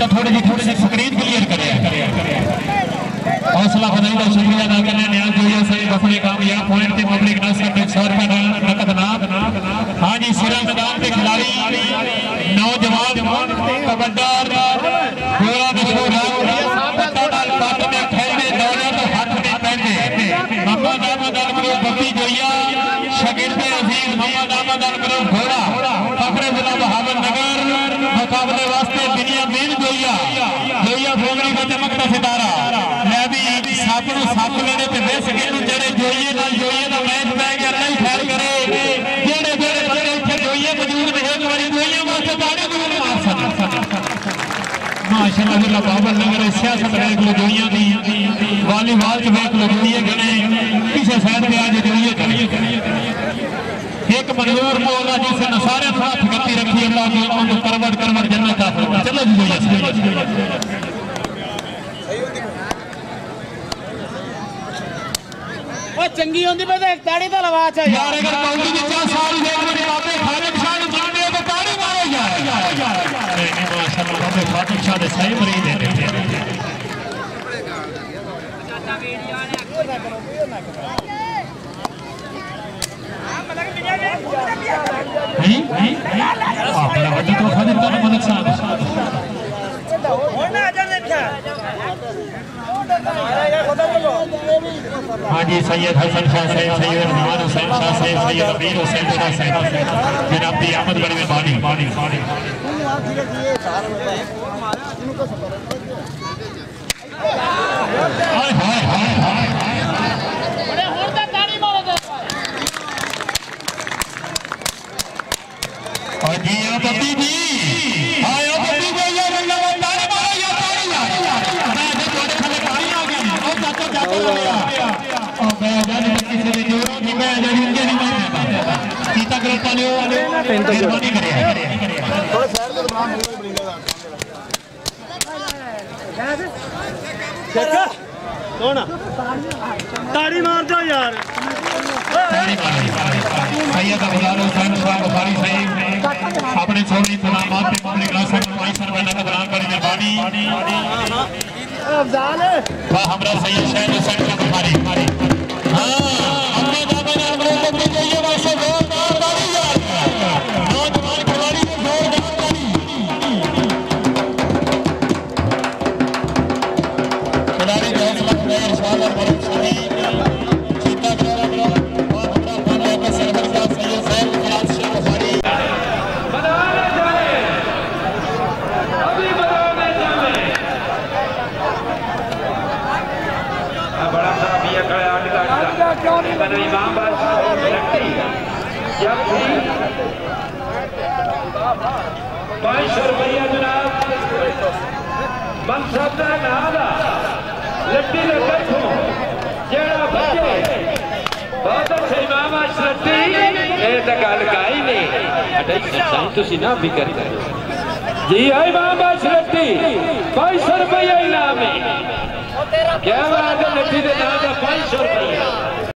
तो थोड़ी सी screen clear करें। हौसला बनाई शुक्रिया अदा करना न्याज जोड़िया से अपने कामयाब पॉइंट से पब्लिक डस्टबिन 100 रुपये नकद नाम। हाँ जी सिरा मैदान के खिलाड़ी नौजवान कबड्डर पूरा मशहूर में खेलने दौड़े तो हाथ में पहले मोहम्मद अहमद अलमरू बपी जोड़िया शकील अजीज मोहम्मद अहमद अलमरू घोड़ा फखरे जिला बहावल नगर मुकाबले वास्ते दुनिया मीन जोया फोगड़ी का चमकता सितारा मैं भी साथ साथ लेने पे बेस गेलू जेड़े जोइए ना मैच पै गया नहीं खैर करे जेड़े जेड़े बड़े इथे जोइए मौजूद रहे एक बारी जोइए वास्ते ताड़े को मार सकदा। माशाल्लाह जिला बाबल नगर सियासत देख लो जोइया दी वॉलीबॉल च देख लो जोइए गने किसे शहर पे आज जोइए करिए एक मनजूर मौला जिससे सारे साथ गति रखी अल्लाह की उनको करवट जन्नत आता। चलो जी ओ चंगी होंदी पे तो एक ताड़ी दा लवाच है यार अगर कौड़ी दी 4 साल देख मेरे बाबे खालिद शाह जाने को ताड़ी मारे यार नहीं माशाल्लाह बाबे खालिद शाह दे सही मरी देते हैं हाँ जी सैयद हसन शाह साहब सैयद रहमान हुसैन शाह साहब सैयद अमीर हुसैन शाह साहब जनाब की आमद बड़े बानी ताड़ी मार दो यार अपने छोड़ी ना फिक्र करें जी आई बाबा श्रद्धी 500 रुपया इनाम है क्या बात है नदी के नाम का 500 रुपया